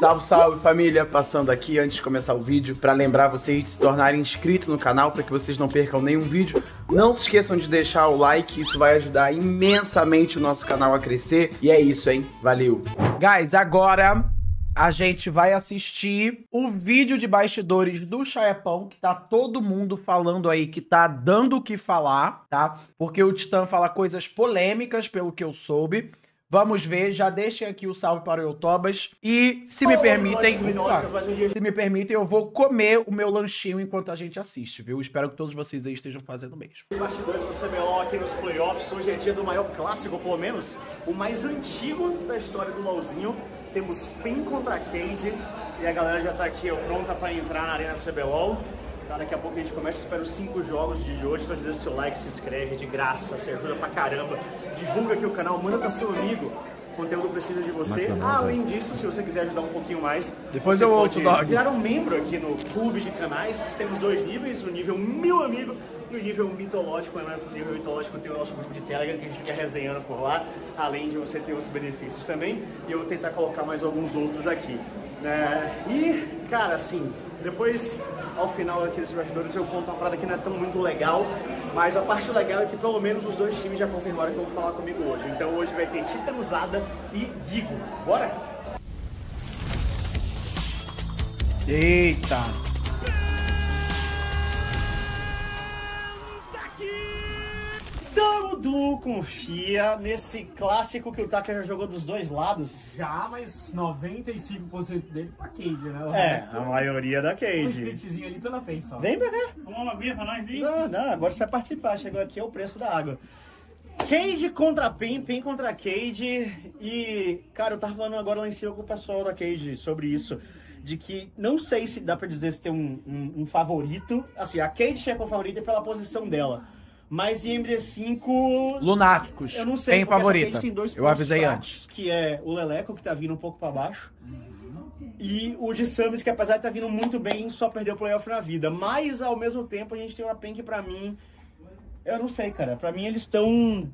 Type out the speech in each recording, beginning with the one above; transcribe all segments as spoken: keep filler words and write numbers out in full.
Salve, salve família, passando aqui antes de começar o vídeo para lembrar vocês de se tornarem inscritos no canal para que vocês não percam nenhum vídeo. Não se esqueçam de deixar o like, isso vai ajudar imensamente o nosso canal a crescer. E é isso, hein? Valeu! Guys, agora a gente vai assistir o vídeo de bastidores do Schaeppi, que tá todo mundo falando aí, que tá dando o que falar, tá? Porque o Titã fala coisas polêmicas, pelo que eu soube. Vamos ver, já deixem aqui o salve para o Eutobas. E, se me permitem, se me permitem, eu vou comer o meu lanchinho enquanto a gente assiste, viu? Espero que todos vocês aí estejam fazendo o mesmo. Bastidores do C B LOL aqui nos playoffs. Hoje é dia do maior clássico, pelo menos, o mais antigo da história do LOLzinho. Temos Pen contra Cage. E a galera já tá aqui, ó, pronta para entrar na Arena C B LOL. Tá, daqui a pouco a gente começa, espero cinco jogos de hoje. Então deixa seu like, se inscreve, de graça, você ajuda pra caramba. Divulga aqui o canal, manda para seu amigo. O conteúdo precisa de você. Ah, além disso, se você quiser ajudar um pouquinho mais, depois eu outro dog. Virar um membro aqui no clube de canais. Temos dois níveis, o nível meu amigo e o nível mitológico. O nível mitológico tem o nosso grupo de Telegram que a gente fica resenhando por lá, além de você ter os benefícios também. E eu vou tentar colocar mais alguns outros aqui. É, e, cara, assim, depois, ao final aqui desses bastidores, eu conto uma parada que não é tão muito legal, mas a parte legal é que pelo menos os dois times já confirmaram que vão falar comigo hoje. Então hoje vai ter Titanzada e Guigo. Bora? Eita! Tamo duo, confia nesse clássico que o Taker já jogou dos dois lados. Já, mas noventa e cinco por cento dele pra Cage, né? O é, resto, a maioria da Cage. Um splitzinho ali pela Pain só. Vem pra cá. Vamos uma aguinha pra nós ir. Não, não, agora você vai participar. Chegou aqui, é o preço da água. Cage contra Pain, Pain contra Cage. E, cara, eu tava falando agora lá em cima com o pessoal da Cage sobre isso. De que não sei se dá pra dizer se tem um, um, um favorito. Assim, a Cage chega com favorita pela posição dela. Mas em M D cinco... Lunáticos. Eu não sei, tem favorita. Tem dois eu avisei antes. Que é o Leleko, que tá vindo um pouco pra baixo. E o Dsamus, que apesar de tá vindo muito bem, só perdeu o playoff na vida. Mas, ao mesmo tempo, a gente tem uma Pen que, pra mim... Eu não sei, cara. Pra mim, eles estão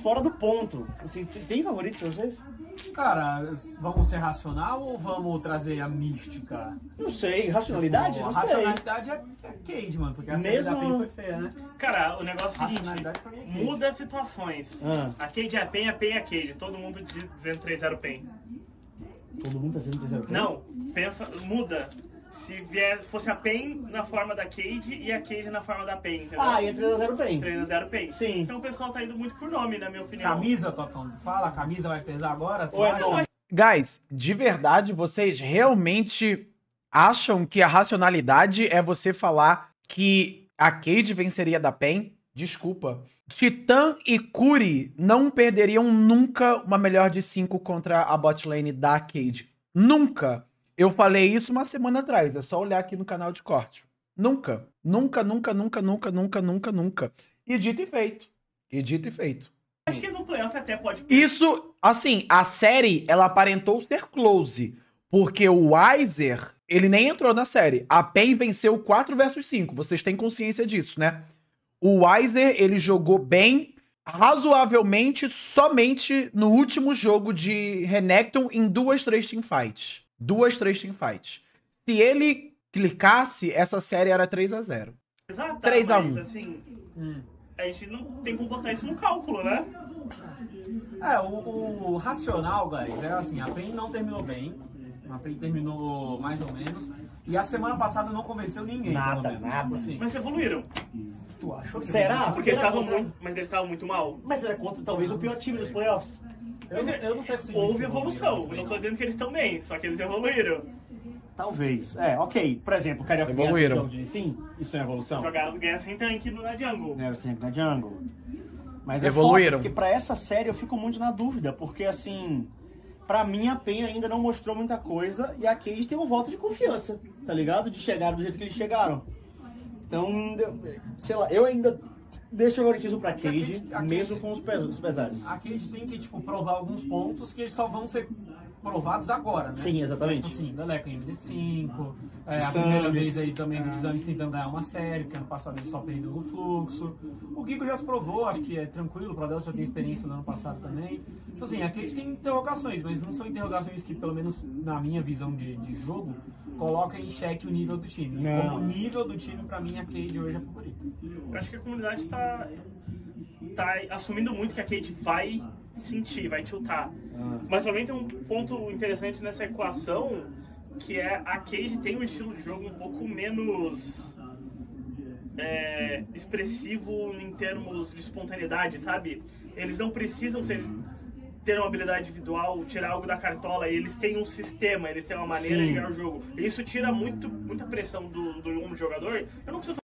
fora do ponto. Assim, tem favorito pra vocês? Cara, vamos ser racional ou vamos trazer a mística? Não sei, racionalidade? Não, não racionalidade sei. É, é Cage, mano, porque a Mesmo... Cage da Pen foi feia, né? Cara, o negócio é o seguinte, muda as situações. Ah. A Cage é a Pen, a Pen é a Cage. Todo mundo dizendo três zero Pen. Todo mundo tá dizendo três zero Pen? Não, pensa, muda. Se vier, fosse a Pen na forma da Cage e a Cage na forma da Pen, entendeu? Ah, e é três a zero Pen. três a zero Pen. Sim. Então o pessoal tá indo muito por nome, na minha opinião. Camisa, Tocão, fala, a camisa vai pesar agora? Oi, não. Guys, de verdade, vocês realmente acham que a racionalidade é você falar que a Cage venceria da Pen? Desculpa. Titã e Curi não perderiam nunca uma melhor de cinco contra a botlane da Cage. Nunca. Eu falei isso uma semana atrás, é só olhar aqui no canal de corte. Nunca, nunca, nunca, nunca, nunca, nunca, nunca, nunca. E dito e feito. E dito e feito. Acho que no playoff até pode... Isso, assim, a série, ela aparentou ser close. Porque o Weiser, ele nem entrou na série. A Pen venceu quatro versus cinco, vocês têm consciência disso, né? O Weiser, ele jogou bem, razoavelmente, somente no último jogo de Renekton em duas, três teamfights. Duas, três teamfights. Se ele clicasse, essa série era três a zero. Exato, três a um. Assim, hum. A gente não tem como botar isso no cálculo, né? É, o, o racional, guys, é assim, a Pen não terminou bem. A Pen terminou mais ou menos. E a semana passada não convenceu ninguém. Nada, nada. Assim. Mas evoluíram. Tu achou? Será? Porque eles estavam muito, mas eles estavam muito mal. Mas era contra talvez o pior time dos playoffs. Eu, eu não sei se houve evolução, eu não tô dizendo que eles estão bem, só que eles evoluíram. Talvez, é, ok. Por exemplo, o Carioca evoluíram. De... Sim, isso é evolução. Jogaram guerra sem tanque na jungle. Guerra sem tanque na jungle. Mas evoluíram. É foda, porque pra essa série eu fico muito na dúvida, porque assim, pra mim a Pen ainda não mostrou muita coisa e a Cage tem um voto de confiança, tá ligado? De chegar do jeito que eles chegaram. Então, sei lá, eu ainda... Deixa eu agora pra Cage, mesmo com os pesares. A Cage tem que, tipo, provar alguns pontos que eles só vão ser provados agora, né? Sim, exatamente. Tipo assim, Leleko em M D cinco, é, a primeira vez aí também do Dsamus tentando ganhar uma série, porque ano passado ele só perdeu no Fluxo. O Guigo já se provou, acho que é tranquilo, o Pro Delta já tem experiência no ano passado também. Tipo assim, a Cage tem interrogações, mas não são interrogações que, pelo menos na minha visão de, de jogo, coloca em xeque o nível do time. Não. Como o nível do time, pra mim, a Cage hoje é a favorita. Eu acho que a comunidade tá, tá assumindo muito que a Cage vai sentir, vai tiltar. Ah. Mas também tem um ponto interessante nessa equação, que é a Cage tem um estilo de jogo um pouco menos é, expressivo em termos de espontaneidade, sabe? Eles não precisam ser, ter uma habilidade individual, tirar algo da cartola, e eles têm um sistema, eles têm uma maneira Sim. de ganhar o jogo. E isso tira muito, muita pressão do, do, do jogador. Eu não preciso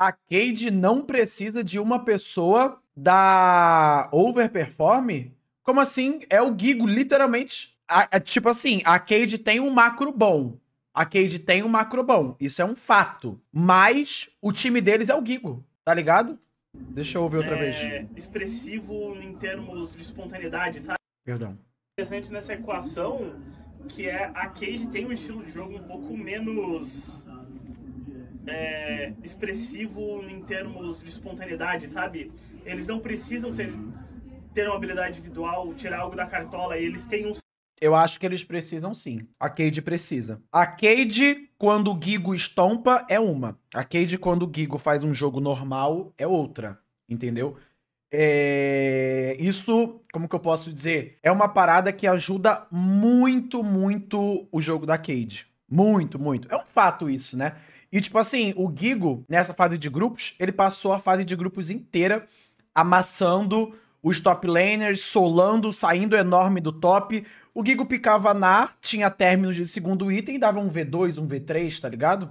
A Cage não precisa de uma pessoa da overperform? Como assim? É o Guigo, literalmente. A, a, tipo assim, a Cage tem um macro bom. A Cage tem um macro bom. Isso é um fato. Mas o time deles é o Guigo, tá ligado? Deixa eu ouvir outra é, vez. Expressivo em termos de espontaneidade, sabe? Perdão. Interessante nessa equação, que é a Cage tem um estilo de jogo um pouco menos... É, expressivo em termos de espontaneidade, sabe? Eles não precisam ser, ter uma habilidade individual, tirar algo da cartola, e eles têm um... Eu acho que eles precisam sim. A Cage precisa. A Cage, quando o Guigo estompa, é uma. A Cage, quando o Guigo faz um jogo normal, é outra. Entendeu? É... Isso, como que eu posso dizer? É uma parada que ajuda muito, muito o jogo da Cage. Muito, muito. É um fato isso, né? E, tipo assim, o Guigo, nessa fase de grupos, ele passou a fase de grupos inteira amassando os top laners, solando, saindo enorme do top. O Guigo picava na, tinha términos de segundo item, dava um V dois, um V três, tá ligado?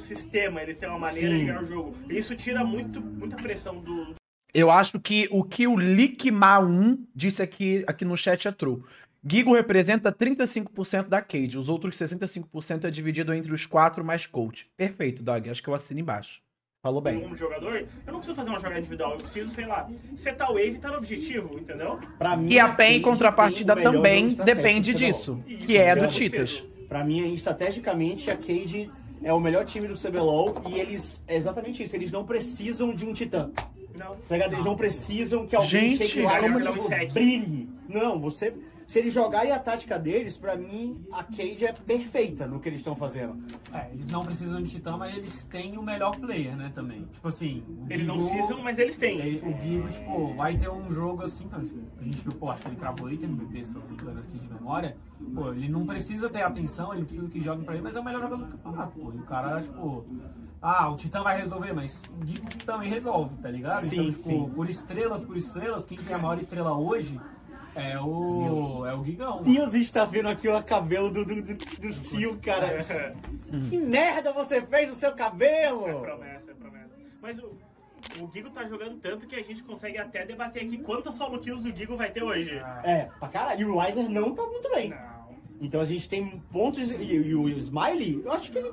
O sistema, eles têm uma maneira Sim. de ganhar o jogo. Isso tira muito, muita pressão do... Eu acho que o que o Lick Ma um disse aqui, aqui no chat é true. Guigo representa trinta e cinco por cento da Cage, os outros sessenta e cinco por cento é dividido entre os quatro mais coach. Perfeito, Doug, acho que eu assino embaixo. Falou bem. Como jogador, eu não preciso fazer uma jogada individual, eu preciso, sei lá, setar wave e tá no objetivo, entendeu? Pra mim, e a Pen, contrapartida, também depende disso, isso, que é do Titas. Pra mim, estrategicamente, a Cage é o melhor time do C B LOL e eles, é exatamente isso, eles não precisam de um Titã. Não. Eles não precisam que alguém chegue lá e brilhe. Não, você... Se eles jogarem a tática deles, pra mim, a Cage é perfeita no que eles estão fazendo. É, eles não precisam de Titã, mas eles têm o melhor player, né, também. Tipo assim... Eles Guigo, não precisam, mas eles têm. Ele, o Guigo, tipo, vai ter um jogo assim... A gente viu, pô, acho que ele cravou item no B P, se eu não me aqui de memória. Pô, ele não precisa ter atenção, ele precisa que jogue pra ele, mas é o melhor jogador do campeonato, pô. E o cara, tipo... Ah, o Titã vai resolver, mas o Guigo também resolve, tá ligado? Sim, então, tipo, sim. por estrelas, por estrelas, quem tem a maior estrela hoje... É o... é o Guigão. Deus está vendo aqui o cabelo do, do, do, do Sil, cara. É. Que merda você fez no seu cabelo! É promessa, é promessa. Mas o, o Guigo tá jogando tanto que a gente consegue até debater aqui quantas solo kills do Guigo vai ter hoje. É, pra caralho. E o Weiser não tá muito bem. Não. Então a gente tem pontos... E, e, e o Smiley, eu acho que ele...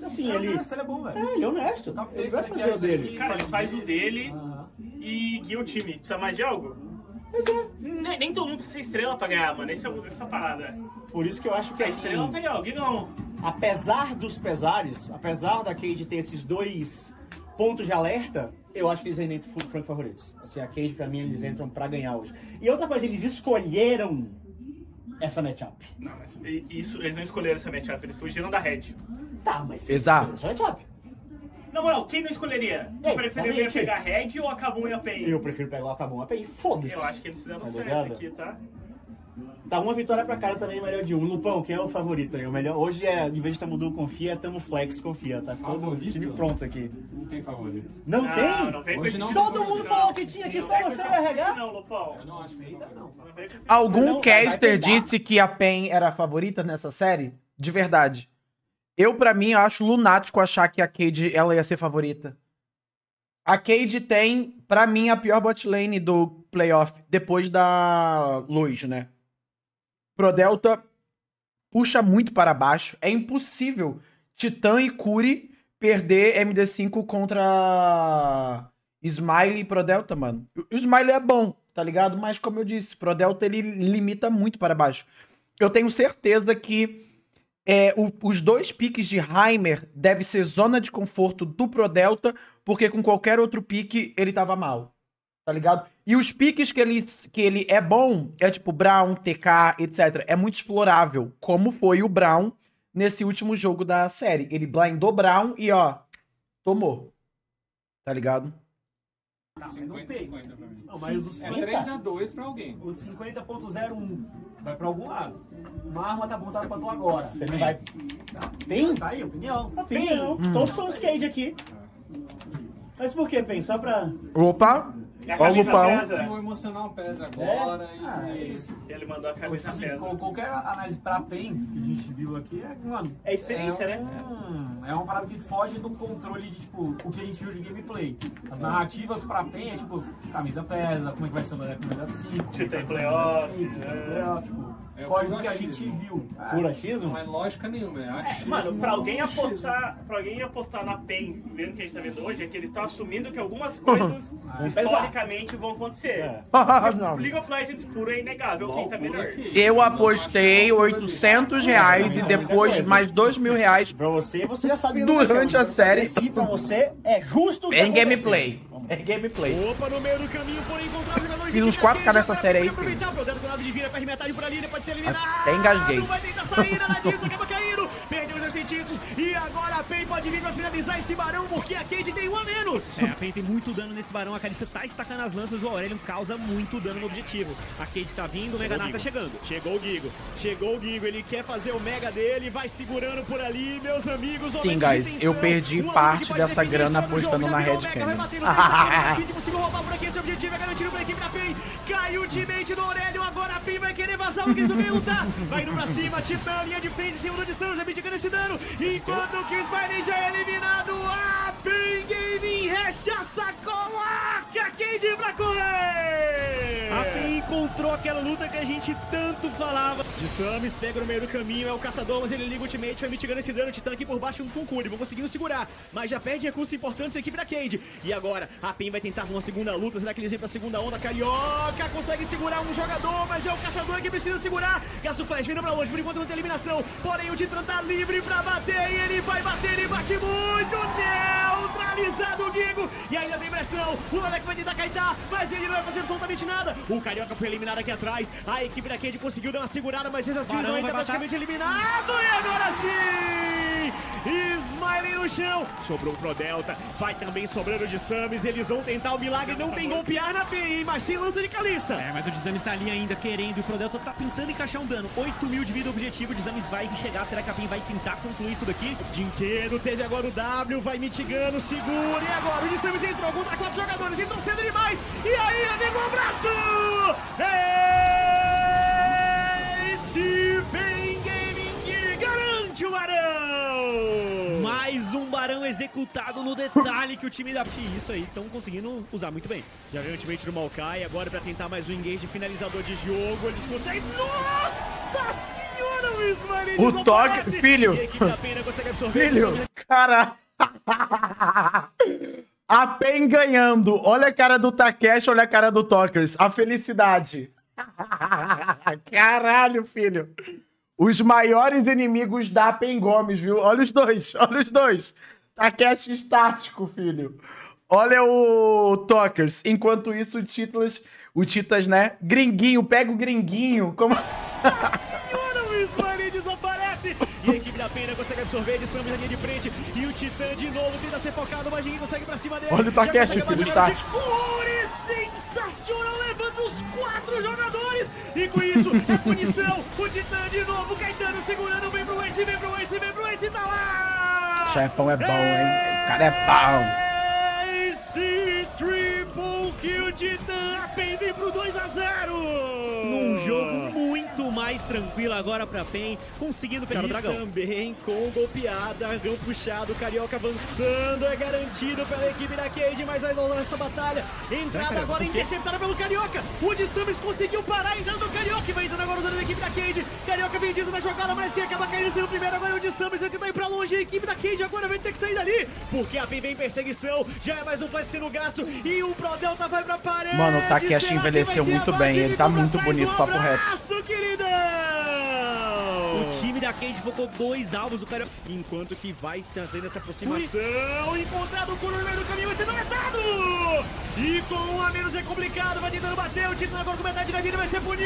Assim, ele é honesto, ele é bom, velho. É, ele é honesto. Tá, ele vai fazer o dele. Cara, ele faz o dele uhum. e guia o time. Precisa mais de algo? Mas é. Nem, nem todo mundo precisa ser estrela pra ganhar, mano. Essa, essa parada. Por isso que eu acho que a assim, estrela pega alguém, não. Apesar dos pesares, apesar da Cage ter esses dois pontos de alerta, eu acho que eles ainda entram franco favoritos. Assim, a Cage, pra mim, eles entram pra ganhar hoje. E outra coisa, eles escolheram essa matchup. Não, mas isso, eles não escolheram essa matchup, eles fugiram da Red. Tá, mas Exato. eles escolheram essa matchup. Na moral, quem não escolheria? Tu Ei, preferiria pegar Red ou a KaBuM e a Pain? Eu prefiro pegar a KaBuM e a Pain, foda-se. Eu acho que eles fizeram tá certo ligado? aqui, tá? Tá uma vitória pra cara também, melhor de um. Lupão, que é o favorito aí? O melhor... Hoje, é, em vez de Tamu Du Confia, é Tamu Flex Confia, tá? Todo time pronto aqui. Não tem favorito. Não, não tem? Não tem hoje, não, todo não, mundo não. falou que tinha aqui, só você vai regar? Não, Lupão. Eu não acho que ainda não. Algum caster disse que a Pain era a favorita nessa série? De verdade. Eu, pra mim, acho lunático achar que a Cage, ela ia ser favorita. A Cage tem, pra mim, a pior bot lane do playoff, depois da Luz, né? Pro Delta puxa muito para baixo. É impossível Titã e Curi perder M D cinco contra Smiley e Pro Delta, mano. O Smiley é bom, tá ligado? Mas como eu disse, o Pro Delta ele limita muito para baixo. Eu tenho certeza que é, o, os dois piques de Heimer deve ser zona de conforto do Pro Delta, porque com qualquer outro pique ele tava mal, tá ligado? E os piques que ele, que ele é bom, é tipo Brown, T K, etcétera. É muito explorável, como foi o Brown nesse último jogo da série. Ele blindou Brown e, ó, tomou. Tá ligado? Tá, mas não tem. cinquenta, não, mas os cinquenta, é três a dois pra alguém. O cinquenta ponto zero um vai pra algum lado. Uma arma tá apontada pra tu agora. Você não vai... Tá. Tem? Tá aí, opinião. Opinião. Hum. Todos são os Cage aqui. Mas por que, Pen? Só pra... Opa! Olha o pau. O emocional pesa agora. É? E ah, é isso. Ele mandou a cabeça assim, pesa. Qualquer análise pra Pen que a gente viu aqui é, mano, é experiência, é, né? É, é uma parada que foge do controle de tipo o que a gente viu de gameplay. As narrativas pra Pen é tipo, camisa pesa, como é que vai ser o boneco melhor de cinco. Se tem playoff. É, foge do que a gente viu. Puro achismo? Não é lógica nenhuma, é achismo. É, mano, pra alguém, apostar, pra alguém apostar na Pen, vendo o que a gente tá vendo hoje, é que eles estão assumindo que algumas coisas ah, historicamente vão acontecer. É. O League of Legends puro é inegável, quem tá melhor. Eu apostei oitocentos reais e depois mais dois mil reais. Pra você, você já sabe. Durante a série. E pra você, é justo que em gameplay. É gameplay. Opa, no meio do caminho foram encontrar jogadores. E uns quatro K nessa série aí. Até engasguei. Não vai tentar sair, nada disso, acaba caindo. Perdeu os dois centímetros. E agora a Pain pode vir pra finalizar esse barão, porque a Cage tem um a menos. É, a Pain tem muito dano nesse barão. A Kalissa tá estacando as lanças. O Aurelion causa muito dano no objetivo. A Cage tá vindo, o Mega Nar tá chegando. Chegou o Guigo. Chegou o Guigo. Ele quer fazer o Mega dele. Vai segurando por ali, meus amigos. Sim, guys. Eu perdi parte dessa grana apostando na Red Cannon. Ah, conseguiu roubar por aqui, esse objetivo é garantido pela equipe da Pain. Caiu o teammate do Aurelion, agora a Pain vai querer vazar o que eles não vêm lutar. Vai indo pra cima, Titan, linha de frente, em cima do Dsamus, já medicando esse dano. Enquanto que o Smiley já é eliminado, a Pain Gaming rechaça, coloca a Cage pra correr. A Pain encontrou aquela luta que a gente tanto falava. Dsamus pega no meio do caminho, é o caçador, mas ele liga o ultimate, vai mitigando esse dano. Titan aqui por baixo, um com Curi, vão conseguindo segurar, mas já perde recursos importantes a equipe da Cage. E agora a Pain vai tentar uma segunda luta, será que eles vêm pra segunda onda? Carioca consegue segurar um jogador, mas é o caçador que precisa segurar. Gasta o flash, vira pra longe, por enquanto não tem eliminação. Porém o Titan tá livre pra bater e ele vai bater e bate muito. Neutralizado o Guigo e ainda tem pressão. O Leleko vai tentar caitar, mas ele não vai fazer absolutamente nada. O Carioca foi eliminado aqui atrás. A equipe da Cage conseguiu dar uma segurada, mas esses filhos ainda praticamente eliminado. E agora sim! Smiley no chão. Sobrou o Pro Delta, vai também sobrando o Dsamus. Eles vão tentar o milagre, não tem golpear na P I, mas tem lança de Kalissa. É, mas o Dsamus tá ali ainda querendo, e o Pro Delta tá tentando encaixar um dano. oito mil de vida objetivo, o Dsamus vai chegar, será que a P I vai tentar concluir isso daqui? Dinquedo teve agora o W, vai mitigando, segura, e agora o Dsamus entrou contra quatro jogadores, então cedo demais, e aí, amigo, um abraço! Esse Pain Gaming que garante o barão! Mais um barão executado no detalhe que o time da... Isso aí, estão conseguindo usar muito bem. Já veio o ultimate do Maokai, agora pra tentar mais um engage finalizador de jogo, eles conseguem... Nossa senhora, o Smiley o toque, filho! E a equipe da Pain consegue absorver... Filho, cara... A Pain ganhando. Olha a cara do Takeshi, olha a cara do Tockers. A felicidade. Caralho, filho. Os maiores inimigos da Pain Gomes, viu? Olha os dois, olha os dois. Takeshi estático, filho. Olha o Tockers. Enquanto isso, o Titas, o Titas, né? Gringuinho, pega o gringuinho. Como assim? Nossa senhora, o Smiley desaparece. E a equipe da Pain consegue absorver, de Dsamus na linha de frente. E o Titan de novo tenta ser focado, mas ninguém consegue pra cima dele. Olha o Takeshi, filho, tá. Curi, sensacional, levanta os quatro jogadores. E com isso, é punição. O Titan de novo, Caetano segurando, vem pro Weiser, vem pro Weiser, vem pro Weiser, tá lá. O Schaeppi é bom, hein? O cara é bom. Esse triple kill Titan, a Pain vem pro dois a zero! Num jogo muito mais tranquilo agora pra Pain, conseguindo pegar o dragão. Também com golpeada, dragão puxado, Carioca avançando, é garantido pela equipe da Cage, mas vai rolar essa batalha. Entrada agora interceptada pelo Carioca, o Dsamus conseguiu parar a entrada do Carioca, vai entrando agora o dano da equipe da Cage. Carioca Carioca vendido na jogada, mas quem acaba caindo sem o primeiro agora é o Dsamus, vai tentar ir pra longe, a equipe da Cage agora vai ter que sair dali, porque a Pen vem em perseguição, já é mais um flash sendo gasto, e o Pro Delta vai pra parede. Mano, o Takeshi envelheceu muito bem, ele tá muito bonito, um papo reto. Abraço, queridão! O time da Cage focou dois alvos, o Carioca, enquanto que vai tentando essa aproximação, Ui. encontrado por um no meio do caminho, vai ser noletado! E com um a menos é complicado, vai tentando bater, o Titan agora com metade da vida vai ser punido,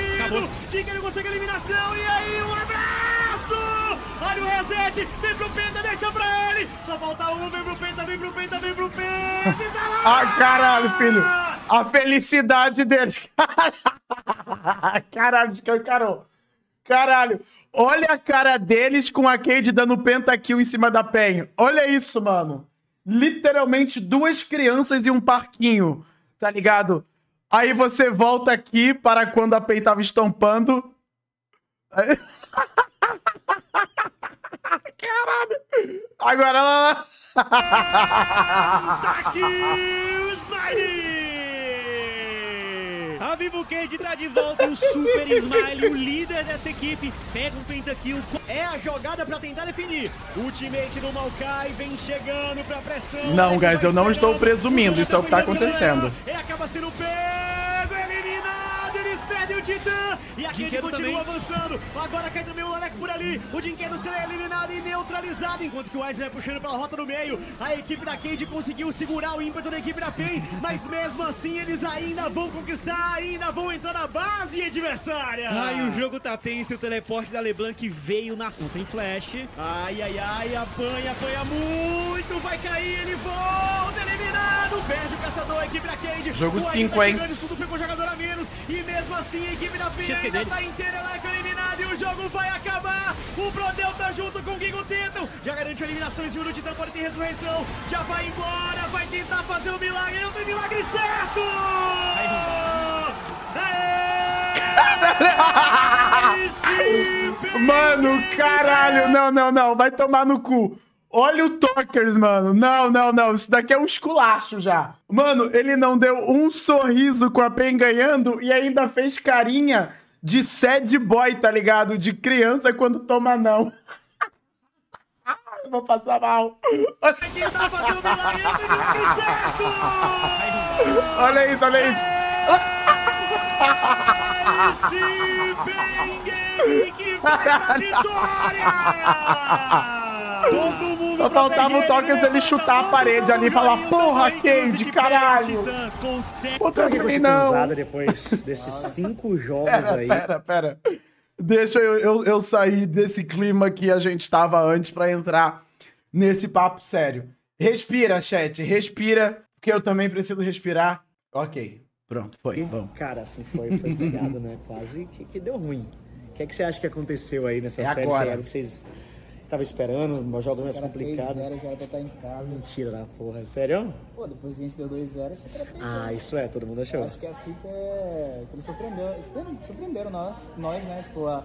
Dinquedo consegue eliminação, e aí um abraço! Olha o reset, vem pro Penta, deixa pra ele! Só falta um, vem pro Penta, vem pro Penta, vem pro Penta, e tá lá! Ah, caralho, filho! A felicidade deles! Caralho, descancarou! Caralho, olha a cara deles com a Cade dando pentakill em cima da Pen. Olha isso, mano. Literalmente duas crianças e um parquinho, tá ligado? Aí você volta aqui para quando a Pen tava estampando. Caralho. Agora ela... Pentakill, Smiley! A Vivo Cage tá de volta e o Super Smiley, o líder dessa equipe, pega um pentakill. É a jogada pra tentar definir. Ultimate do Maokai vem chegando pra pressão. Não, guys, eu não estou presumindo, isso é o que tá acontecendo. Ele acaba sendo pego, eliminado, eles perdem o Titan. E a Cage continua avançando. Agora cai também o Leleko por ali. O Dinquedo será eliminado e neutralizado, enquanto que o Weiser vai puxando pela rota no meio. A equipe da Cage conseguiu segurar o ímpeto da equipe da Pain, mas mesmo assim eles ainda vão conquistar. Ainda vão entrar na base, adversária! Ai, o jogo tá tenso, o teleporte da LeBlanc veio na... Não tem flash. Ai, ai, ai, apanha, apanha muito, vai cair, ele volta, eliminado! Perde o caçador, a equipe da Cade. Jogo cinco, hein? Tudo foi com jogador a menos, e mesmo assim a equipe da P ainda tá inteira lá, eliminada, e o jogo vai acabar! O Pro Delta junto com o Guigo tentam, já garante a eliminação, esse minuto Titan pode ter ressurreição, já vai embora, vai tentar fazer um milagre, não tem milagre certo! Ai, mano, caralho, não, não, não, vai tomar no cu. Olha o Tockers, mano. Não, não, não, isso daqui é um esculacho já. Mano, ele não deu um sorriso com a Pen ganhando e ainda fez carinha de sad boy, tá ligado? De criança quando toma não. Eu vou passar mal. Olha isso, olha isso. Esse que vai pra vitória! Todo mundo só faltava o Tockers ele chutar a parede ali e falar, porra, Cade, caralho! Outra que não! Depois desses cinco jogos pera, aí... Pera, pera, deixa eu, eu, eu sair desse clima que a gente tava antes pra entrar nesse papo sério. Respira, chat, respira, porque eu também preciso respirar. Ok. Pronto, foi, vamos. Cara, assim, foi, foi pegado, né? Quase que, que deu ruim. O que é que você acha que aconteceu aí nessa é série? Agora. Era o que vocês estavam esperando, um jogo mais complicado. três zero, já era pra estar em casa. Mentira da porra, sério? Pô, depois que a gente deu dois zero, achei que era três zero. Ah, isso é, todo mundo achou. Eu acho que a fita é... que eles surpreenderam, eles surpreenderam nós, nós, né? Tipo, a...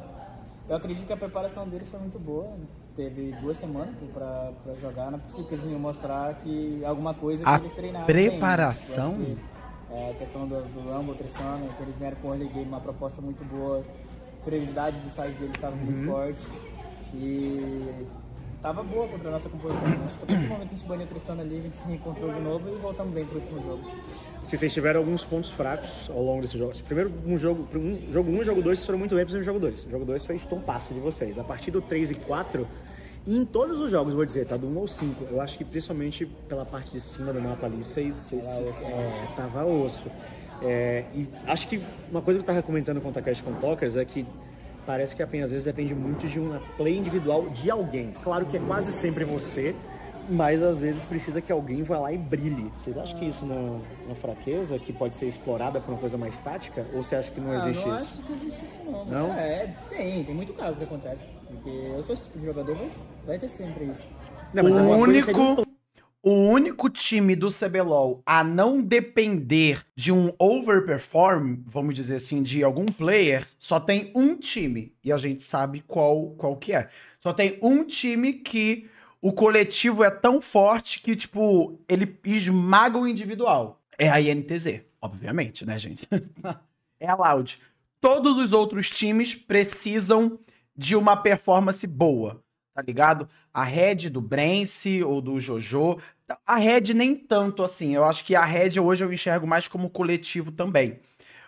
eu acredito que a preparação deles foi muito boa, né? Teve duas semanas pra, pra jogar, não é possível que eles iam mostrar que alguma coisa que a eles treinaram. Preparação? Bem, né? É, a questão do, do Rumble, Tressano, que eles vieram com o early game, uma proposta muito boa, a prioridade de size deles estava muito uhum. forte e estava boa contra a nossa composição. Acho que a partir do momento que a gente baniu o Tressano ali, a gente se reencontrou de novo e voltamos bem para o último jogo. Se vocês tiveram alguns pontos fracos ao longo desse jogo, primeiro um jogo um, jogo um, jogo dois, vocês foram muito bem para o jogo dois. O jogo dois foi estompaço de vocês. A partir do três e quatro, e em todos os jogos, vou dizer, tá do um ao cinco, eu acho que principalmente pela parte de cima do mapa ali, seis, é, tava osso. É, e acho que uma coisa que eu tava comentando com o Takeshi com o Tockers é que parece que a Pen às vezes depende muito de uma play individual de alguém. Claro que é quase sempre você, mas às vezes precisa que alguém vá lá e brilhe. Vocês acham que isso não é uma fraqueza que pode ser explorada por uma coisa mais tática? Ou você acha que não existe isso? Não, não acho que existe isso não. Não? É, tem, tem muito caso que acontece. Porque eu sou esse tipo de jogador, mas vai ter sempre isso. Não, mas o, único, seria... o único time do C B LOL a não depender de um overperform, vamos dizer assim, de algum player, só tem um time. E a gente sabe qual, qual que é. Só tem um time que o coletivo é tão forte que, tipo, ele esmaga o individual. É a I N T Z, obviamente, né, gente? É a Loud. Todos os outros times precisam de uma performance boa, tá ligado? A Red do Brence ou do Jojo, a Red nem tanto assim, eu acho que a Red hoje eu enxergo mais como coletivo também,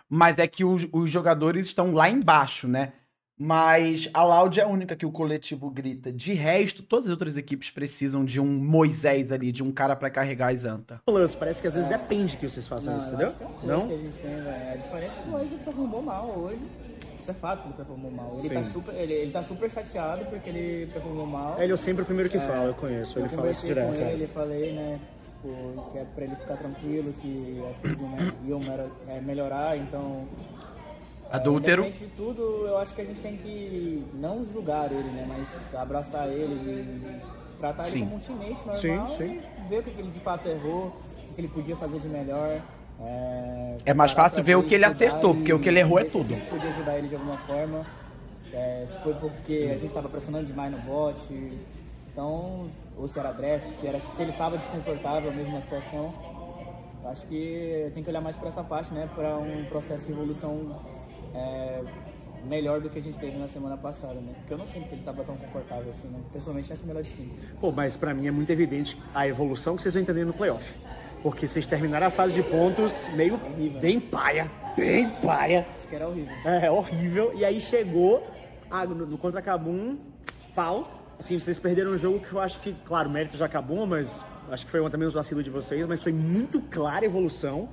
mas é que os, os jogadores estão lá embaixo, né? Mas a Loud é a única que o coletivo grita. De resto, todas as outras equipes precisam de um Moisés ali, de um cara pra carregar as antas. Parece que às vezes depende que vocês façam não, isso, entendeu? É não? Que a gente tem, véio. A diferença é que o Weiser performou mal hoje. Isso é fato que ele performou mal. Ele tá, super, ele, ele tá super chateado porque ele performou mal. Ele é sempre o primeiro que é, fala, eu conheço. Eu ele fala isso direto. Com ele, ele falei, né? Tipo, que é pra ele ficar tranquilo, que as coisas iam melhorar, então. Adúltero. É, de tudo, eu acho que a gente tem que não julgar ele, né? Mas abraçar ele, de tratar sim. ele como um teammate normal, sim, sim. ver o que ele de fato errou, o que ele podia fazer de melhor. É, é mais fácil ver o que ele acertou, porque o que ele errou é tudo. Se a gente podia ajudar ele de alguma forma, é, se foi porque a gente estava pressionando demais no bot, então, ou se era draft, se, era, se ele estava desconfortável mesmo na situação, eu acho que tem que olhar mais para essa parte, né? Para um processo de evolução. É melhor do que a gente teve na semana passada, né? Porque eu não sinto que ele tava tão confortável assim, né? Pessoalmente nessa melhor de cima. Pô, mas pra mim é muito evidente a evolução que vocês vão entender no playoff. Porque vocês terminaram a fase de pontos meio é horrível, bem paia, bem paia. Isso que era horrível. É, horrível. E aí chegou a, no, no contra KaBuM, pau. Assim, vocês perderam um jogo que eu acho que, claro, o mérito já acabou, mas acho que foi também um vacilo de vocês, mas foi muito clara a evolução.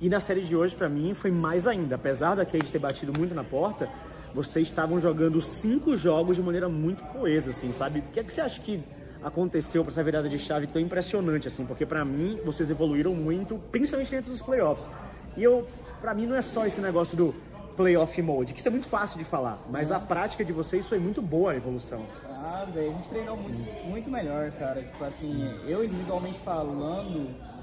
E na série de hoje, pra mim, foi mais ainda. Apesar da Cage ter batido muito na porta, vocês estavam jogando cinco jogos de maneira muito coesa, assim, sabe? O que é que você acha que aconteceu pra essa virada de chave tão impressionante, assim? Porque pra mim, vocês evoluíram muito, principalmente dentro dos playoffs. E eu, pra mim, não é só esse negócio do playoff mode, que isso é muito fácil de falar, mas a prática de vocês foi muito boa, a evolução. Ah, velho, a gente treinou muito, muito melhor, cara. Tipo assim, eu individualmente falando...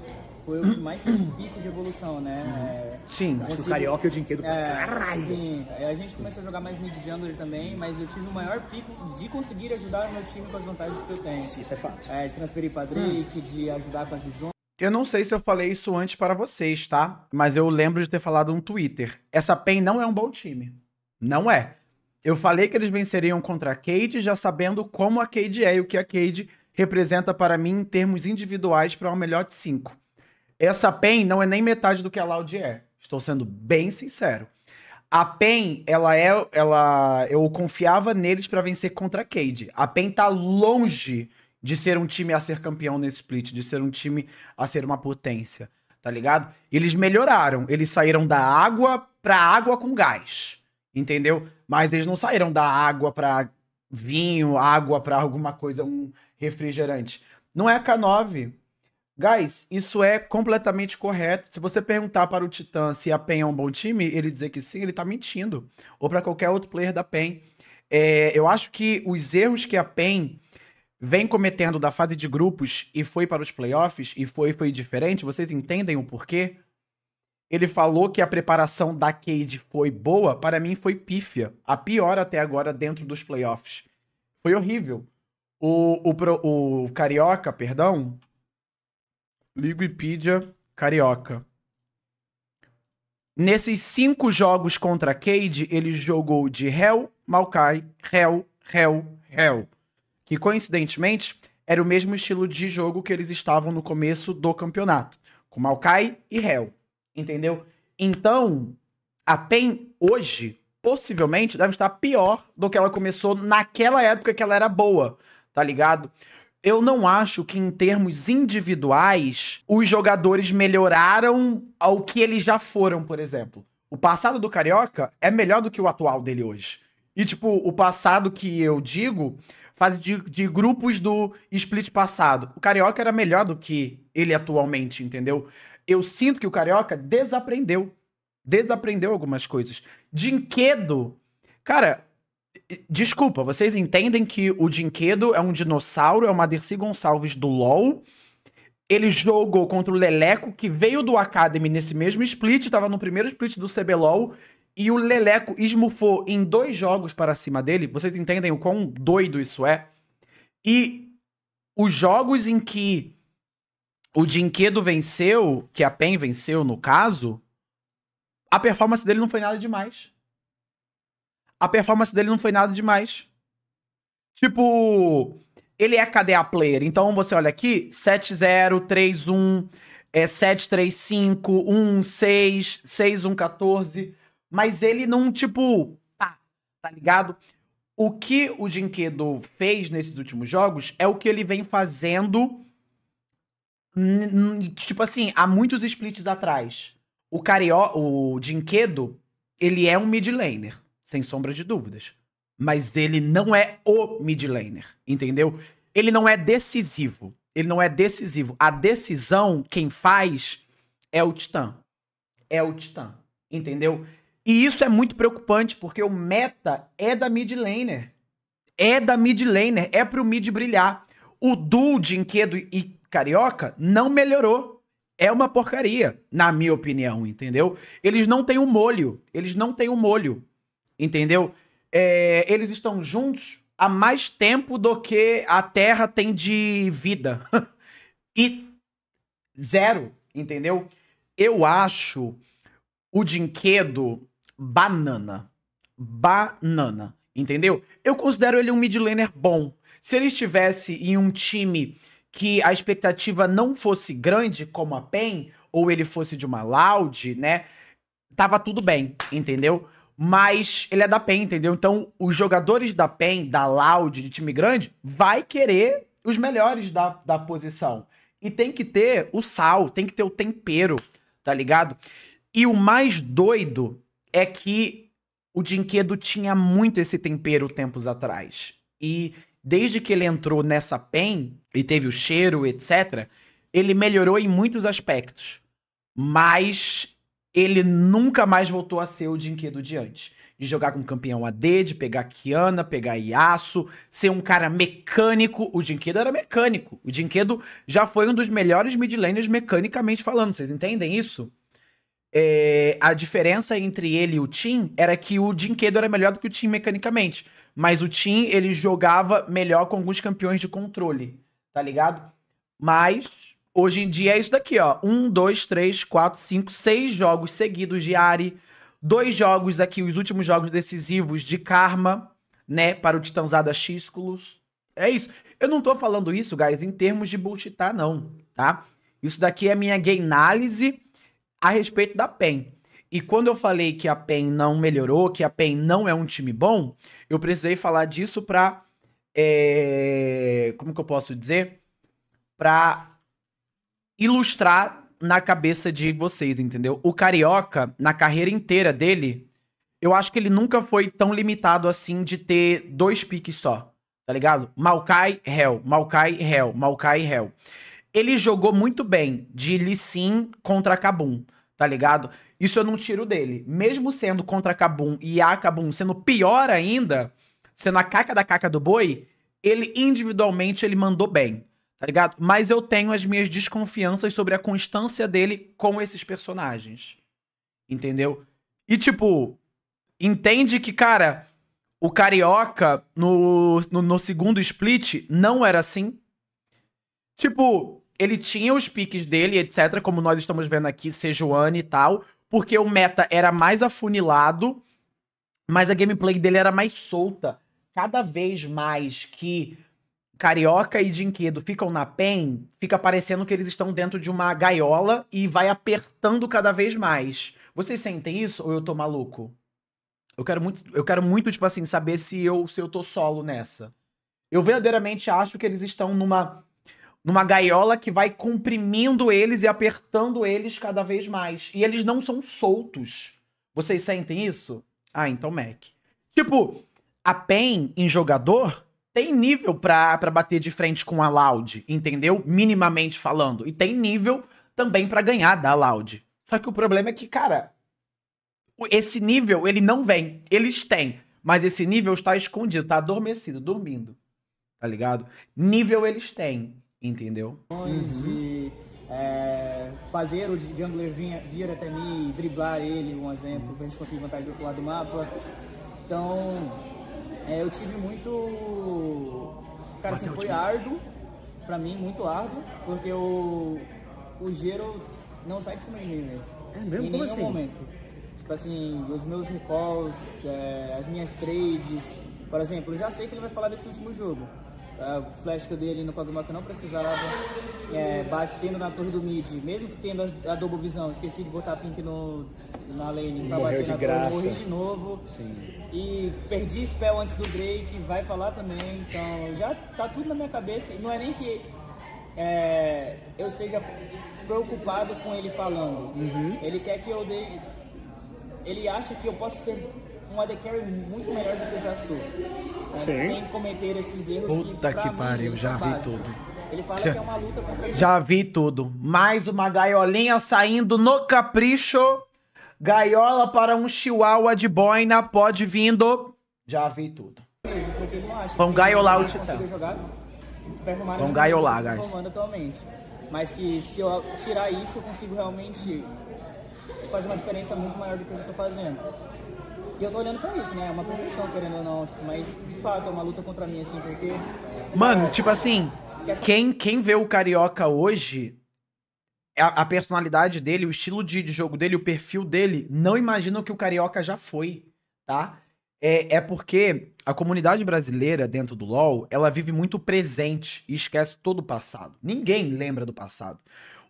Foi o que mais teve pico de evolução, né? Sim, é, acho que o Carioca e o Dinquedo pra é, caralho! Sim, a gente começou a jogar mais mid jungle também, mas eu tive o maior pico de conseguir ajudar o meu time com as vantagens que eu tenho. Isso é fato. É, de transferir pra Drake, hum. de ajudar com as visões. Eu não sei se eu falei isso antes para vocês, tá? Mas eu lembro de ter falado no Twitter. Essa Pen não é um bom time. Não é. Eu falei que eles venceriam contra a Cage, já sabendo como a Cage é e o que a Cage representa para mim em termos individuais para uma melhor de cinco. Essa Pain não é nem metade do que a Loud é. Estou sendo bem sincero. A Pain, ela é... Ela, eu confiava neles para vencer contra a Cade. A Pain tá longe de ser um time a ser campeão nesse split. De ser um time a ser uma potência. Tá ligado? Eles melhoraram. Eles saíram da água pra água com gás. Entendeu? Mas eles não saíram da água pra vinho, água pra alguma coisa, um refrigerante. Não é a K nove... Guys, isso é completamente correto. Se você perguntar para o Titan se a Pen é um bom time, ele dizer que sim, ele tá mentindo. Ou para qualquer outro player da Pen. É, eu acho que os erros que a Pen vem cometendo da fase de grupos e foi para os playoffs, e foi, foi diferente, vocês entendem o porquê? Ele falou que a preparação da Cade foi boa, para mim foi pífia. A pior até agora dentro dos playoffs. Foi horrível. O, o, o Carioca, perdão... Liguipedia, Carioca. Nesses cinco jogos contra a Cade, ele jogou de Rell, Maokai, Rell, Rell, Rell. Que, coincidentemente, era o mesmo estilo de jogo que eles estavam no começo do campeonato. Com Maokai e Rell. Entendeu? Então, a Pen hoje, possivelmente, deve estar pior do que ela começou naquela época que ela era boa. Tá ligado? Eu não acho que, em termos individuais, os jogadores melhoraram ao que eles já foram, por exemplo. O passado do Carioca é melhor do que o atual dele hoje. E, tipo, o passado que eu digo, fase de, de grupos do split passado. O Carioca era melhor do que ele atualmente, entendeu? Eu sinto que o Carioca desaprendeu. Desaprendeu algumas coisas. Dinquedo, cara... Desculpa, vocês entendem que o Dinquedo é um dinossauro, é uma Dercy Gonçalves do LoL. Ele jogou contra o Leleko, que veio do Academy nesse mesmo split, tava no primeiro split do C B LoL, e o Leleko esmufou em dois jogos para cima dele. Vocês entendem o quão doido isso é? E os jogos em que o Dinquedo venceu, que a Pen venceu no caso, a performance dele não foi nada demais. a performance dele não foi nada demais. Tipo, ele é K D A player. Então você olha aqui, sete zero, três um, é, sete três cinco, um seis, seis um quatorze. Mas ele não, tipo, pá, tá ligado? O que o Dinquedo fez nesses últimos jogos é o que ele vem fazendo, tipo assim, há muitos splits atrás. O Carioca, o Dinquedo, ele é um mid laner, sem sombra de dúvidas. Mas ele não é o mid laner, entendeu? Ele não é decisivo. Ele não é decisivo. A decisão, quem faz, é o Titã. É o Titã, entendeu? E isso é muito preocupante, porque o meta é da mid laner. É da mid laner, é pro mid brilhar. O duo de Dinquedo e Carioca não melhorou. É uma porcaria, na minha opinião, entendeu? Eles não têm um molho. Eles não têm um molho, entendeu? É, eles estão juntos há mais tempo do que a Terra tem de vida. E zero, entendeu? Eu acho o Dinquedo banana. Banana, entendeu? Eu considero ele um mid laner bom. Se ele estivesse em um time que a expectativa não fosse grande, como a Pen, ou ele fosse de uma Loud, né? Tava tudo bem, entendeu? Mas ele é da Pen, entendeu? Então, os jogadores da Pen, da Loud, de time grande, vai querer os melhores da, da posição. E tem que ter o sal, tem que ter o tempero, tá ligado? E o mais doido é que o Dinquedo tinha muito esse tempero tempos atrás. E desde que ele entrou nessa Pen e teve o cheiro, etcétera, ele melhorou em muitos aspectos. Mas ele nunca mais voltou a ser o Dinquedo de antes. De jogar com campeão A D, de pegar Kiana, pegar Yasuo, ser um cara mecânico. O Dinquedo era mecânico. O Dinquedo já foi um dos melhores mid laners mecanicamente falando. Vocês entendem isso? É, a diferença entre ele e o Team era que o Dinquedo era melhor do que o Team mecanicamente. Mas o Team, ele jogava melhor com alguns campeões de controle, tá ligado? Mas hoje em dia é isso daqui, ó. Um, dois, três, quatro, cinco, seis jogos seguidos de Ari. Dois jogos aqui, os últimos jogos decisivos de Karma, né? Para o Titãzada Xísculos. É isso. Eu não tô falando isso, guys, em termos de bullshitar, não, tá? Isso daqui é minha game-análise a respeito da P E N. E quando eu falei que a P E N não melhorou, que a P E N não é um time bom, eu precisei falar disso pra... É... Como que eu posso dizer? Pra ilustrar na cabeça de vocês, entendeu? O Carioca, na carreira inteira dele, eu acho que ele nunca foi tão limitado assim de ter dois piques só, tá ligado? Maokai, Rell, Maokai, Rell, Maokai, Rell. Ele jogou muito bem de Lee Sin contra KaBuM, tá ligado? Isso eu não tiro dele. Mesmo sendo contra KaBuM e a KaBuM sendo pior ainda, sendo a caca da caca do boi, ele individualmente ele mandou bem, tá ligado? Mas eu tenho as minhas desconfianças sobre a constância dele com esses personagens, entendeu? E tipo, entende que, cara, o Carioca no, no, no segundo split não era assim. Tipo, ele tinha os piques dele, etcétera, como nós estamos vendo aqui, Sejuani e tal, porque o meta era mais afunilado, mas a gameplay dele era mais solta. Cada vez mais que Carioca e Dinquedo ficam na Pen, fica parecendo que eles estão dentro de uma gaiola e vai apertando cada vez mais. Vocês sentem isso ou eu tô maluco? Eu quero muito, eu quero muito tipo assim, saber se eu, se eu tô solo nessa. Eu verdadeiramente acho que eles estão numa... numa gaiola que vai comprimindo eles e apertando eles cada vez mais. E eles não são soltos. Vocês sentem isso? Ah, então Mac. Tipo, a Pen em jogador tem nível pra, pra bater de frente com a Loud, entendeu? Minimamente falando. E tem nível também pra ganhar da Loud. Só que o problema é que, cara, esse nível, ele não vem. Eles têm. Mas esse nível está escondido, tá adormecido, dormindo. Tá ligado? Nível eles têm. Entendeu? Uhum. É, fazer o jungler vir, vir até mim e driblar ele, um exemplo, pra gente conseguir vantagem do outro lado do mapa. Então, é, eu tive muito... Cara, assim, foi árduo, pra mim, muito árduo, porque o, o Gero não sai de cima de mim, velho. É mesmo? Em nenhum momento. Tipo assim, os meus recalls, é, as minhas trades. Por exemplo, eu já sei que ele vai falar desse último jogo. Uh, o flash que eu dei ali no KaBuM que eu não precisava, é, batendo na torre do mid, mesmo que tendo a, a double visão, esqueci de botar pink no, na lane pra morreu bater na graça. Torre, morri de novo. Sim. E perdi spell antes do Drake, vai falar também, então já tá tudo na minha cabeça, não é nem que é, eu seja preocupado com ele falando, uhum. Ele quer que eu dê, ele acha que eu posso ser um A D Carry muito melhor do que eu já sou. É, sem cometer esses erros. Puta que, que pariu, já vi básico. Tudo. Ele fala já, que é uma luta contra ele. Já vi tudo. Mais uma gaiolinha saindo no capricho. Gaiola para um chihuahua de boina, pode vindo. Já vi tudo. Vão gaiolar o Titã. Vão gaiolar, guys. Atualmente. Mas que se eu tirar isso, eu consigo realmente fazer uma diferença muito maior do que eu já tô fazendo. E eu tô olhando pra isso, né? É uma perfeição, querendo ou não, tipo, mas de fato é uma luta contra mim, assim, porque... Mano, é, tipo assim, essa... quem, quem vê o Carioca hoje, a, a personalidade dele, o estilo de, de jogo dele, o perfil dele, não imagina o que o Carioca já foi, tá? É, é porque a comunidade brasileira dentro do LoL, ela vive muito presente e esquece todo o passado. Ninguém lembra do passado.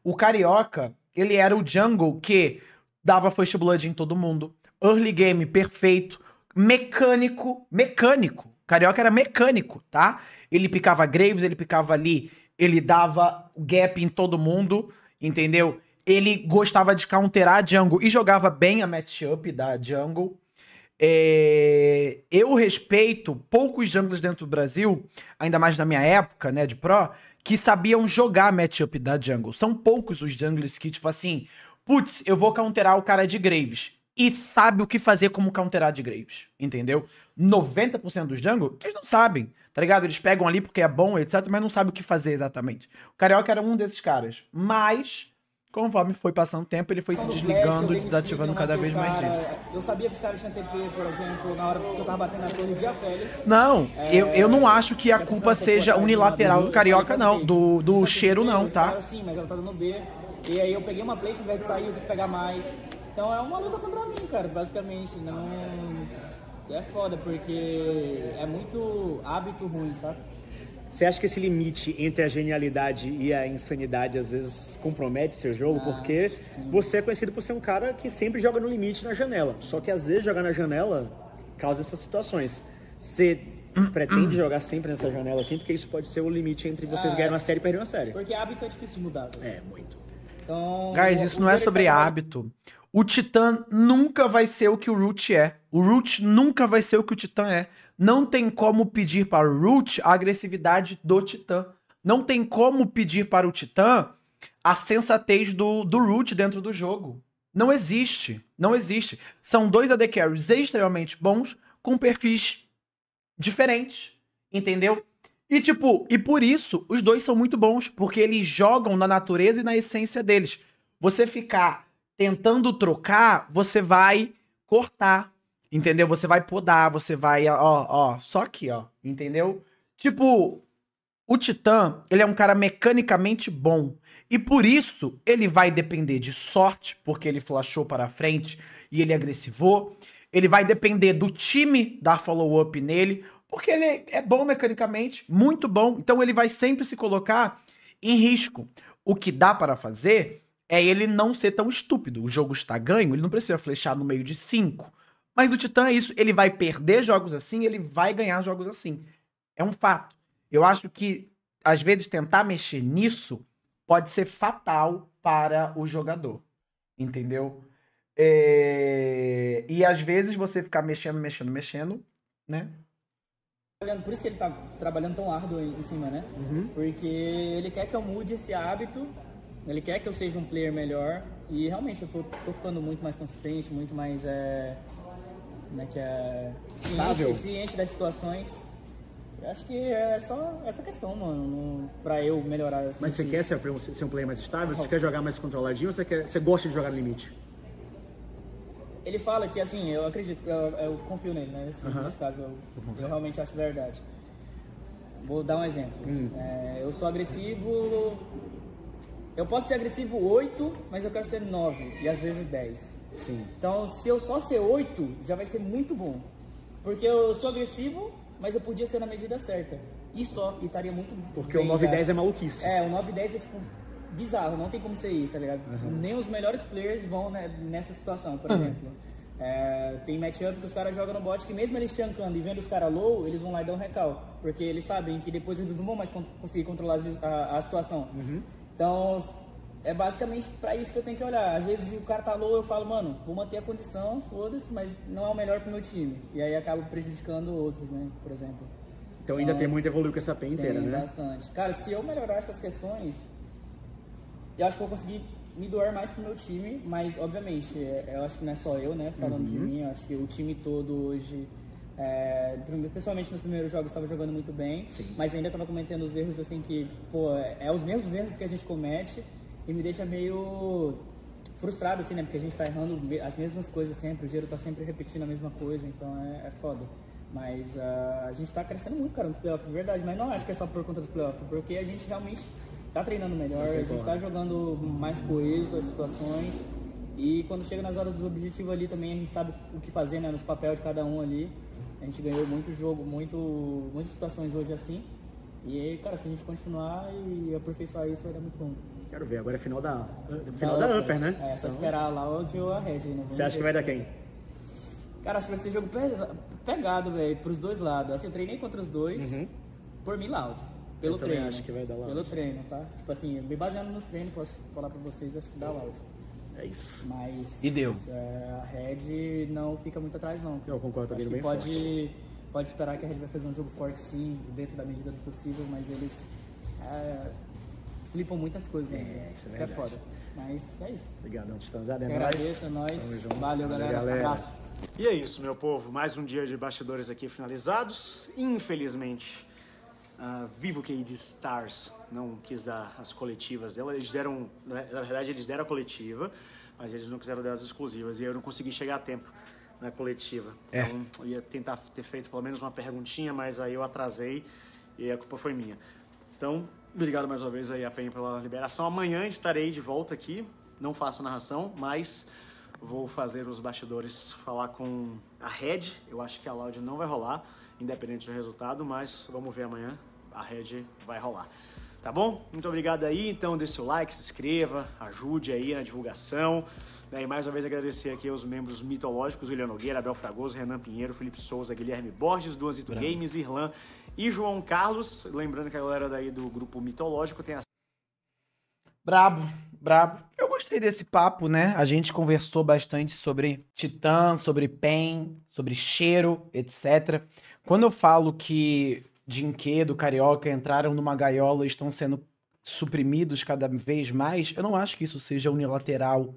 O Carioca, ele era o jungle que dava first blood em todo mundo. Early game, perfeito, mecânico, mecânico. Carioca era mecânico, tá? Ele picava Graves, ele picava ali, ele dava gap em todo mundo, entendeu? Ele gostava de counterar a jungle e jogava bem a matchup da jungle. É... Eu respeito poucos junglers dentro do Brasil, ainda mais na minha época, né, de pro, que sabiam jogar a matchup da jungle. São poucos os junglers que, tipo assim, putz, eu vou counterar o cara de Graves. E sabe o que fazer como counterar de Graves, entendeu? noventa por cento dos jungle, eles não sabem, tá ligado? Eles pegam ali porque é bom, etcétera, mas não sabem o que fazer exatamente. O Carioca era um desses caras, mas conforme foi passando o tempo, ele foi quando se desligando, flash, desativando cada vez cara, mais disso. Eu sabia que os caras tinham T P, por exemplo, na hora que eu tava batendo na torre de Aphelios. Não, é, eu, eu não acho que a culpa seja unilateral do Carioca, não, do, do cheiro não, tá? Sim, mas ela tá dando B, e aí eu peguei uma play, ao invés de sair, eu quis pegar mais. Então é uma luta contra mim, cara, basicamente, não é foda, porque é muito hábito ruim, sabe? Você acha que esse limite entre a genialidade e a insanidade às vezes compromete seu jogo? Ah, porque sim. Você é conhecido por ser um cara que sempre joga no limite na janela, só que às vezes jogar na janela causa essas situações. Você pretende jogar sempre nessa janela assim, porque isso pode ser o limite entre vocês ah, ganharem uma série e perderem uma série. Porque hábito é difícil de mudar. Né? É, muito. Então, guys, o, isso o não é sobre tá... hábito. O Titã nunca vai ser o que o Root é. O Root nunca vai ser o que o Titã é. Não tem como pedir para o Root a agressividade do Titã. Não tem como pedir para o Titã a sensatez do, do Root dentro do jogo. Não existe. Não existe. São dois A D Carries extremamente bons com perfis diferentes. Entendeu? E tipo, e por isso os dois são muito bons. Porque eles jogam na natureza e na essência deles. Você ficar... tentando trocar, você vai cortar, entendeu? Você vai podar, você vai, ó, ó, só aqui, ó, entendeu? Tipo, o Titã, ele é um cara mecanicamente bom. E por isso, ele vai depender de sorte, porque ele flashou para frente e ele agressivou. Ele vai depender do time dar follow-up nele, porque ele é bom mecanicamente, muito bom. Então, ele vai sempre se colocar em risco. O que dá para fazer... é ele não ser tão estúpido. O jogo está ganho, ele não precisa flechar no meio de cinco. Mas o Titã é isso, ele vai perder jogos assim, ele vai ganhar jogos assim. É um fato. Eu acho que, às vezes, tentar mexer nisso pode ser fatal para o jogador. Entendeu? É... E, às vezes, você ficar mexendo, mexendo, mexendo, né? Por isso que ele tá trabalhando tão árduo em cima, né? Uhum. Porque ele quer que eu mude esse hábito... Ele quer que eu seja um player melhor e realmente eu tô, tô ficando muito mais consistente, muito mais, é, como é que é, ciente, ciente das situações. Eu acho que é só essa questão, mano, pra eu melhorar. Assim, mas você assim. Quer ser, ser um player mais estável? Você quer jogar mais controladinho ou você, quer, você gosta de jogar no limite? Ele fala que, assim, eu acredito, eu, eu confio nele, né, assim, uh-huh. Nesse caso eu, eu realmente acho verdade. Vou dar um exemplo. Hum. É, eu sou agressivo... Eu posso ser agressivo oito, mas eu quero ser nove e às vezes dez. Sim. Então, se eu só ser oito, já vai ser muito bom. Porque eu sou agressivo, mas eu podia ser na medida certa. E só, e estaria muito bom. Porque bem, o nove e dez é maluquice. É, o nove e dez é tipo bizarro, não tem como você ir, tá ligado? Uhum. Nem os melhores players vão né, nessa situação, por uhum. exemplo. É, tem matchup que os caras jogam no bot que mesmo eles chancando e vendo os caras low, eles vão lá e dão recall. Porque eles sabem que depois eles não vão mais conseguir controlar a, a situação. Uhum. Então, é basicamente pra isso que eu tenho que olhar. Às vezes o cara tá low, eu falo, mano, vou manter a condição, foda-se, mas não é o melhor pro meu time. E aí acabo prejudicando outros, né, por exemplo. Então ainda então, tem muito a evoluir com essa P E N inteira, né? Tem bastante. Cara, se eu melhorar essas questões, eu acho que eu vou conseguir me doar mais pro meu time, mas obviamente, eu acho que não é só eu, né, falando uhum. de mim, eu acho que o time todo hoje... É, principalmente nos primeiros jogos estava jogando muito bem, sim. mas ainda estava cometendo os erros assim que, pô, é os mesmos erros que a gente comete e me deixa meio frustrado assim, né, porque a gente tá errando as mesmas coisas sempre, o dinheiro tá sempre repetindo a mesma coisa, então é, é foda. Mas uh, a gente tá crescendo muito, cara, nos playoffs, de verdade, mas não acho que é só por conta dos playoffs, porque a gente realmente tá treinando melhor, a gente tá jogando mais coeso as situações e quando chega nas horas dos objetivos ali também a gente sabe o que fazer, né, nos papéis de cada um ali. A gente ganhou muito jogo, muito, muitas situações hoje assim. E aí, cara, se a gente continuar e aperfeiçoar isso, vai dar muito bom. Quero ver, agora é final da, final da, da upper, upper, né? É, só então... esperar lá onde eu a Red. Né? Você acha ver. que vai dar quem? Cara, acho que vai ser jogo pegado, velho, pros dois lados. Assim, eu treinei contra os dois, uhum. por mim, Loud. Pelo eu treino. acho que vai dar Loud. Pelo treino, tá? Tipo assim, me baseando nos treinos, posso falar pra vocês, acho que dá Loud. É isso. Mas e deu. É, a Red não fica muito atrás, não. Eu concordo, acho que bem pode, forte. Pode esperar que a Red vai fazer um jogo forte, sim, dentro da medida do possível, mas eles é, flipam muitas coisas. É, né? Isso é verdade. É foda. Mas é isso. Obrigado, Titanzada. Agradeço, é nóis. Valeu, galera. Valeu, galera. Abraço. E é isso, meu povo. Mais um dia de bastidores aqui finalizados. Infelizmente, a Vivo Keyd Stars não quis dar as coletivas dela, eles deram, na verdade eles deram a coletiva, mas eles não quiseram dar as exclusivas, e eu não consegui chegar a tempo na coletiva, é. Então eu ia tentar ter feito pelo menos uma perguntinha, mas aí eu atrasei e a culpa foi minha. Então, obrigado mais uma vez aí a Pen pela liberação, amanhã estarei de volta aqui, não faço narração, mas vou fazer os bastidores, falar com a Red, eu acho que a Loud não vai rolar, independente do resultado, mas vamos ver amanhã, a Red vai rolar, tá bom? Muito obrigado aí, então dê seu like, se inscreva, ajude aí na divulgação, né? E mais uma vez agradecer aqui aos membros mitológicos, William Nogueira, Abel Fragoso, Renan Pinheiro, Felipe Souza, Guilherme Borges, Duas Ito Bravo. Games, Irlan e João Carlos, lembrando que a galera daí do grupo mitológico tem a... Brabo, brabo. Eu gostei desse papo, né? A gente conversou bastante sobre Titan, sobre Pain, sobre cheiro, etcétera. Quando eu falo que Dinquedo, Carioca entraram numa gaiola e estão sendo suprimidos cada vez mais, eu não acho que isso seja unilateral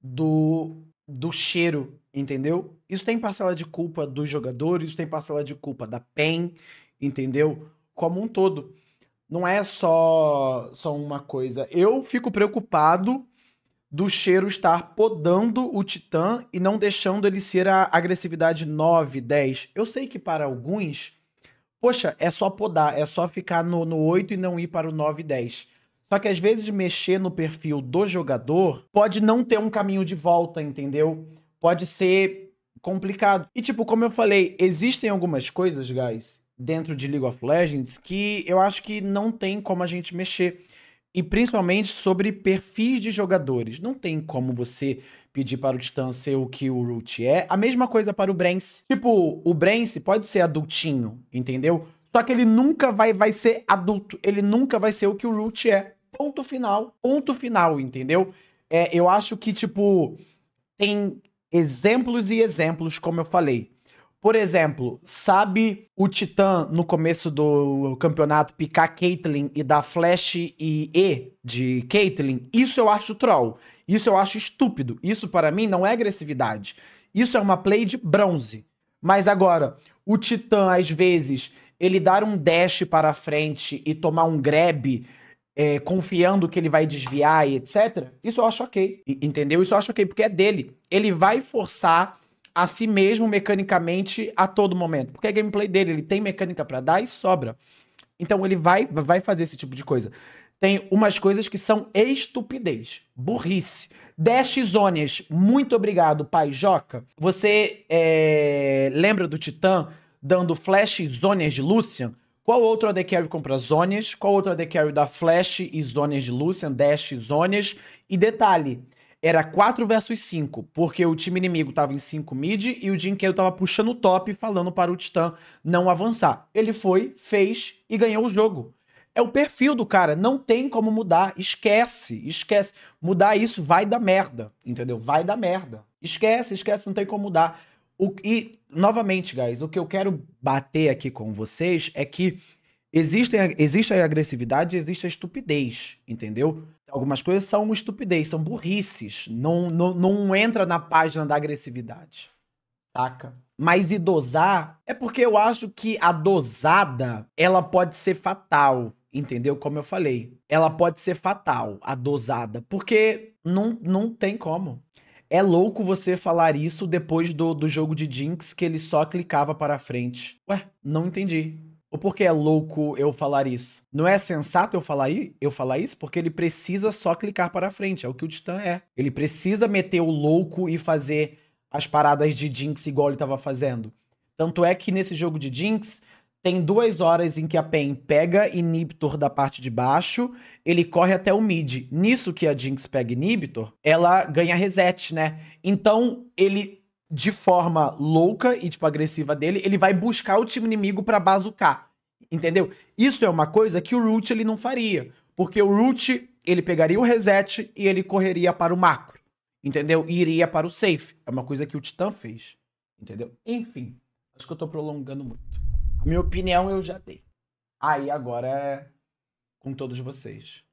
do, do cheiro, entendeu? Isso tem parcela de culpa dos jogadores, isso tem parcela de culpa da P E N, entendeu? Como um todo. Não é só, só uma coisa. Eu fico preocupado do cheiro estar podando o Titan e não deixando ele ser a agressividade nove, dez. Eu sei que para alguns, poxa, é só podar, é só ficar no, no oito e não ir para o nove, dez. Só que às vezes mexer no perfil do jogador pode não ter um caminho de volta, entendeu? Pode ser complicado. E tipo, como eu falei, existem algumas coisas, guys, dentro de League of Legends, que eu acho que não tem como a gente mexer. E principalmente sobre perfis de jogadores. Não tem como você pedir para o Titan ser o que o Root é. A mesma coisa para o Brance. Tipo, o Brance pode ser adultinho, entendeu? Só que ele nunca vai, vai ser adulto. Ele nunca vai ser o que o Root é. Ponto final. Ponto final, entendeu? É, eu acho que, tipo, tem exemplos e exemplos, como eu falei. Por exemplo, sabe o Titan no começo do campeonato picar Caitlyn e dar flash e E de Caitlyn? Isso eu acho troll. Isso eu acho estúpido. Isso para mim não é agressividade. Isso é uma play de bronze. Mas agora, o Titan às vezes ele dar um dash para frente e tomar um grab é, confiando que ele vai desviar e etcétera. Isso eu acho ok. Entendeu? Isso eu acho ok porque é dele. Ele vai forçar a si mesmo mecanicamente a todo momento. Porque é gameplay dele, ele tem mecânica pra dar e sobra. Então ele vai, vai fazer esse tipo de coisa. tem umas coisas que são estupidez, burrice. dez zonas, muito obrigado, pai Joca. Você é, lembra do Titã dando flash e zonas de Lucian? Qual outro A D Carry compra zonas? Qual outro A D Carry dá flash e zonas de Lucian? Dash e zonas. E detalhe, era quatro versus cinco, porque o time inimigo tava em cinco mid e o Dinquedo tava puxando o top falando para o Titã não avançar. Ele foi, fez e ganhou o jogo. É o perfil do cara, não tem como mudar, esquece, esquece. Mudar isso vai dar merda, entendeu? Vai dar merda. Esquece, esquece, não tem como mudar. O, e, novamente, guys, o que eu quero bater aqui com vocês é que existe, existe a agressividade e existe a estupidez, entendeu? Algumas coisas são estupidez, são burrices, não, não, não entra na página da agressividade, saca? Mas e dosar? É porque eu acho que a dosada, ela pode ser fatal. Entendeu? Como eu falei. Ela pode ser fatal, a dosada. Porque não, não tem como. É louco você falar isso depois do, do jogo de Jinx, que ele só clicava para frente. Ué, não entendi. Ou por que é louco eu falar isso? Não é sensato eu falar, eu falar isso? Porque ele precisa só clicar para frente. É o que o Titã é. Ele precisa meter o louco e fazer as paradas de Jinx igual ele tava fazendo. Tanto é que nesse jogo de Jinx... tem duas horas em que a Pen pega Inhibitor da parte de baixo, ele corre até o mid. Nisso que a Jinx pega Inhibitor, ela ganha reset, né? Então, ele, de forma louca e, tipo, agressiva dele, ele vai buscar o time inimigo pra bazucar, entendeu? Isso é uma coisa que o Root, ele não faria. Porque o Root, ele pegaria o reset e ele correria para o macro, entendeu? E iria para o safe. É uma coisa que o Titã fez, entendeu? Enfim, acho que eu tô prolongando muito. Minha opinião eu já dei. Aí agora é com todos vocês.